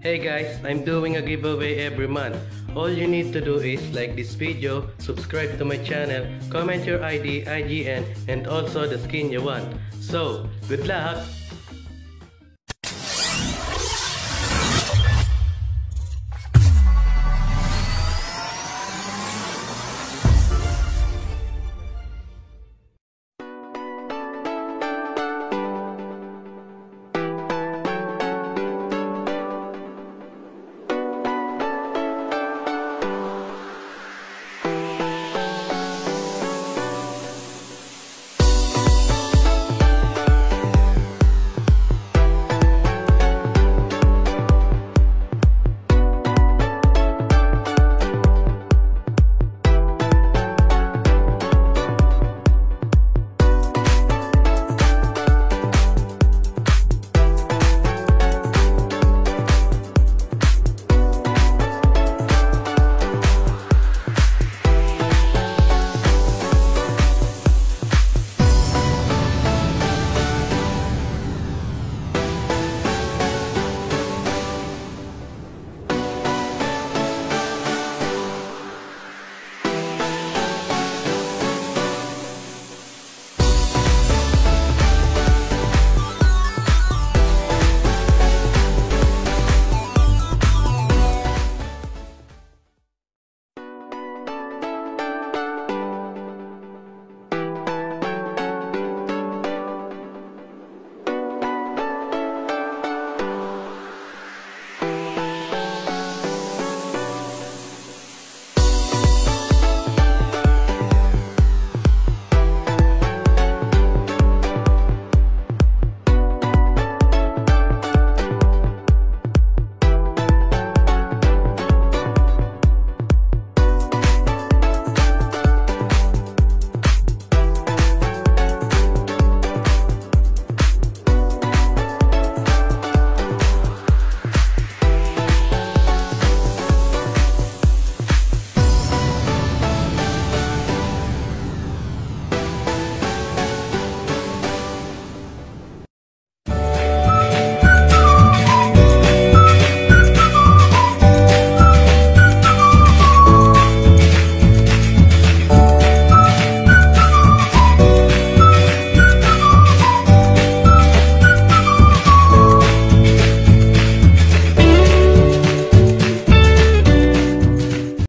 Hey guys, I'm doing a giveaway every month. All you need to do is like this video, subscribe to my channel, comment your ID, IGN, and also the skin you want. So, good luck!